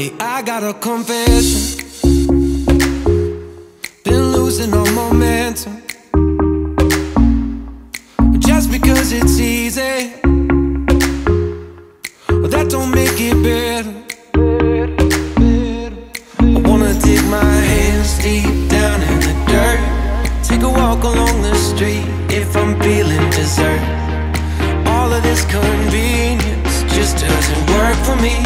Hey, I got a confession, been losing all momentum, just because it's easy, well, that don't make it better. I wanna dig my hands deep down in the dirt, take a walk along the street if I'm feeling desert. All of this convenience just doesn't work for me.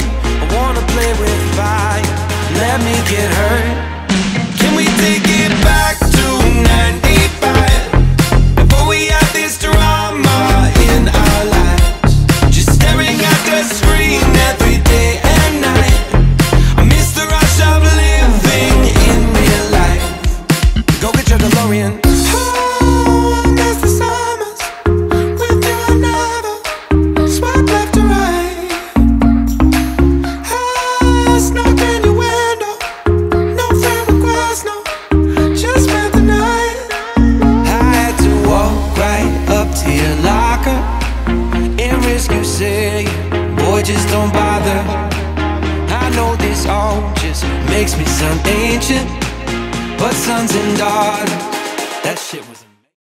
I wanna play with fire, let me get hurt. Can we take it back to 95 before we had this drama in our lives? Just staring at the screen every day and night. I miss the rush of living in real life. Go get your DeLorean. Just don't bother. I know this all just makes me sound ancient, but sons and daughters, that shit